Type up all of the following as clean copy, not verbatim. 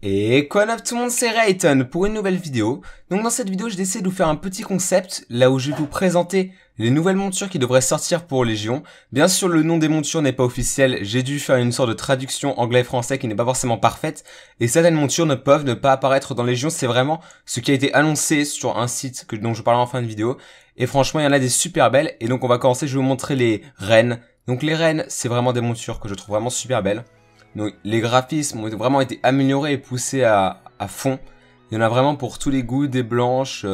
Et quoi de neuf tout le monde, c'est Rayton pour une nouvelle vidéo. Donc dans cette vidéo, j'ai décidé de vous faire un petit concept, là où je vais vous présenter les nouvelles montures qui devraient sortir pour Légion. Bien sûr, le nom des montures n'est pas officiel, j'ai dû faire une sorte de traduction anglais-français qui n'est pas forcément parfaite, et certaines montures ne peuvent ne pas apparaître dans Légion, c'est vraiment ce qui a été annoncé sur un site dont je parlerai en fin de vidéo, et franchement, il y en a des super belles, et donc on va commencer, je vais vous montrer les reines. Donc les reines, c'est vraiment des montures que je trouve vraiment super belles. Donc les graphismes ont vraiment été améliorés et poussés à fond. Il y en a vraiment pour tous les goûts, des blanches,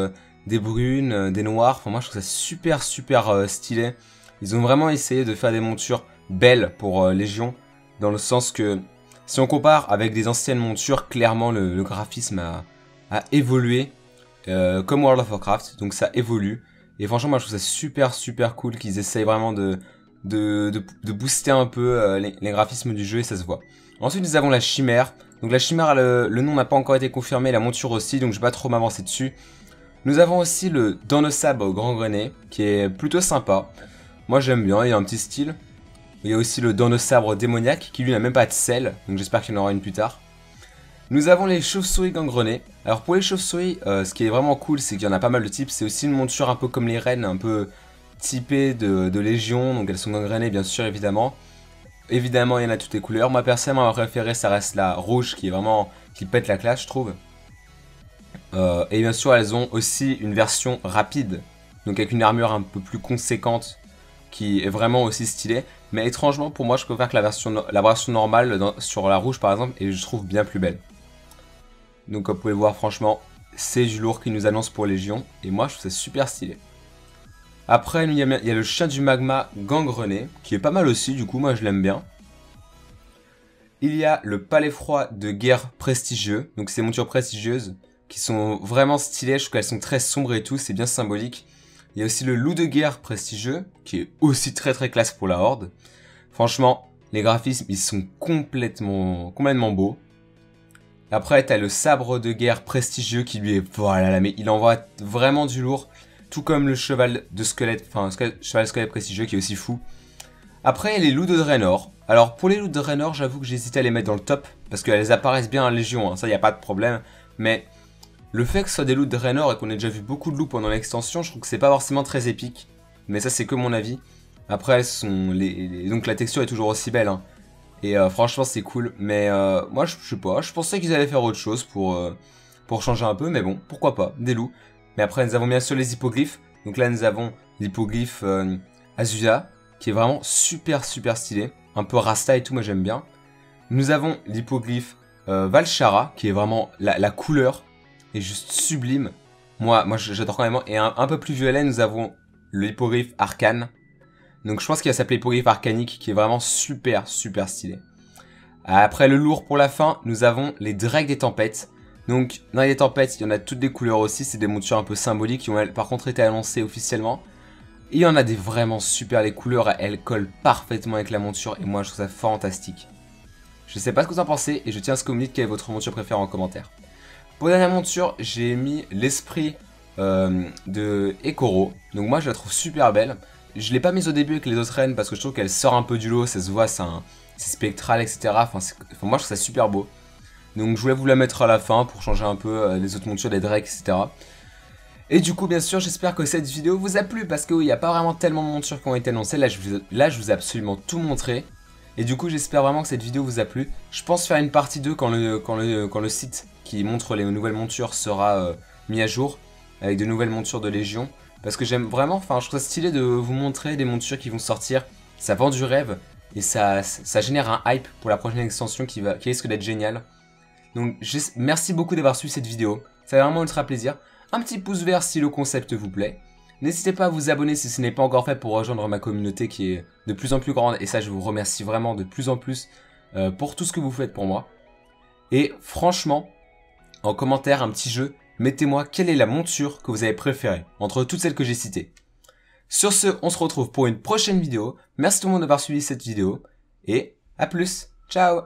des brunes, des noires. Enfin moi je trouve ça super stylé. Ils ont vraiment essayé de faire des montures belles pour Légion. Dans le sens que si on compare avec des anciennes montures, clairement le graphisme a évolué. Comme World of Warcraft, donc ça évolue. Et franchement moi je trouve ça super cool qu'ils essayent vraiment de booster un peu les graphismes du jeu et ça se voit. Ensuite nous avons la chimère. Donc la chimère, le nom n'a pas encore été confirmé, la monture aussi, donc je vais pas trop m'avancer dessus. Nous avons aussi le dent de sabre au grand grenet, qui est plutôt sympa. Moi j'aime bien, il y a un petit style. Il y a aussi le dent de sabre démoniaque, qui lui n'a même pas de selle, donc j'espère qu'il en aura une plus tard. Nous avons les chauves-souris gangrenées. Alors pour les chauves-souris, ce qui est vraiment cool, c'est qu'il y en a pas mal de types. C'est aussi une monture un peu comme les reines, un peu typées de Légion, donc elles sont gangrénées bien sûr, évidemment. Évidemment, il y en a toutes les couleurs. Moi, personnellement, ma préférée, ça reste la rouge qui est vraiment qui pète la classe, je trouve. Et bien sûr, elles ont aussi une version rapide, donc avec une armure un peu plus conséquente qui est vraiment aussi stylée. Mais étrangement, pour moi, je préfère que la version normale sur la rouge, par exemple, et je trouve bien plus belle. Donc, comme vous pouvez le voir, franchement, c'est du lourd qu'ils nous annoncent pour Légion, et moi, je trouve ça super stylé. Après, il y a le chien du magma gangrené, qui est pas mal aussi, du coup, moi je l'aime bien. Il y a le palais froid de guerre prestigieux, donc ces montures prestigieuses, qui sont vraiment stylées, je trouve qu'elles sont très sombres et tout, c'est bien symbolique. Il y a aussi le loup de guerre prestigieux, qui est aussi très classe pour la horde. Franchement, les graphismes, ils sont complètement beaux. Après, t'as le sabre de guerre prestigieux, qui lui est... Voilà, mais il envoie vraiment du lourd. Tout comme le cheval squelette prestigieux qui est aussi fou. Après, les loups de Draenor. Alors, pour les loups de Draenor, j'avoue que j'hésitais à les mettre dans le top. Parce qu'elles apparaissent bien à Légion, hein, ça, il n'y a pas de problème. Mais le fait que ce soit des loups de Draenor et qu'on ait déjà vu beaucoup de loups pendant l'extension, je trouve que c'est pas forcément très épique. Mais ça, c'est que mon avis. Après, elles sont donc la texture est toujours aussi belle. Hein. Et franchement, c'est cool. Mais moi, je sais pas. Je pensais qu'ils allaient faire autre chose pour changer un peu. Mais bon, pourquoi pas. Des loups. Mais après nous avons bien sûr les hippoglyphes, donc là nous avons l'hippoglyphe Azusa, qui est vraiment super stylé, un peu rasta et tout, moi j'aime bien. Nous avons l'hippoglyphe Valshara, qui est vraiment la couleur, est juste sublime, moi j'adore quand même, et un peu plus violet nous avons le hippoglyphe arcane, donc je pense qu'il va s'appeler hippoglyphe arcanique, qui est vraiment super stylé. Après le lourd pour la fin, nous avons les drakes des tempêtes. Donc dans les tempêtes, il y en a toutes les couleurs aussi, c'est des montures un peu symboliques qui ont par contre été annoncées officiellement. Et il y en a des vraiment super, les couleurs elles collent parfaitement avec la monture et moi je trouve ça fantastique. Je sais pas ce que vous en pensez et je tiens à ce que vous me dites quelle est votre monture préférée en commentaire. Pour la dernière monture, j'ai mis l'esprit de Ecoro, donc moi je la trouve super belle. Je l'ai pas mise au début avec les autres reines parce que je trouve qu'elle sort un peu du lot, ça se voit, c'est spectral, etc. Enfin moi je trouve ça super beau. Donc je voulais vous la mettre à la fin pour changer un peu les autres montures, les drakes, etc. Et du coup bien sûr j'espère que cette vidéo vous a plu parce que oui, il n'y a pas vraiment tellement de montures qui ont été annoncées. Là je vous ai absolument tout montré. Et du coup j'espère vraiment que cette vidéo vous a plu. Je pense faire une partie 2 quand le site qui montre les nouvelles montures sera mis à jour. Avec de nouvelles montures de Légion. Parce que j'aime vraiment, enfin je trouve ça stylé de vous montrer des montures qui vont sortir. Ça vend du rêve et ça génère un hype pour la prochaine extension qui risque d'être géniale. Donc merci beaucoup d'avoir suivi cette vidéo, ça fait vraiment ultra plaisir. Un petit pouce vert si le concept vous plaît. N'hésitez pas à vous abonner si ce n'est pas encore fait pour rejoindre ma communauté qui est de plus en plus grande. Et ça je vous remercie vraiment de plus en plus pour tout ce que vous faites pour moi. Et franchement, en commentaire, un petit jeu, mettez-moi quelle est la monture que vous avez préférée entre toutes celles que j'ai citées. Sur ce, on se retrouve pour une prochaine vidéo. Merci tout le monde d'avoir suivi cette vidéo et à plus, ciao.